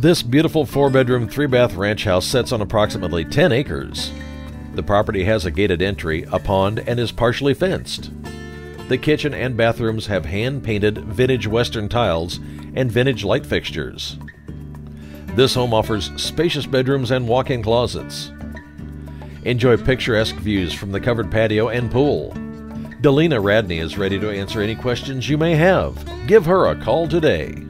This beautiful 4-bedroom, 3-bath ranch house sits on approximately 10 acres. The property has a gated entry, a pond, and is partially fenced. The kitchen and bathrooms have hand-painted vintage western tiles and vintage light fixtures. This home offers spacious bedrooms and walk-in closets. Enjoy picturesque views from the covered patio and pool. Delena Radney is ready to answer any questions you may have. Give her a call today.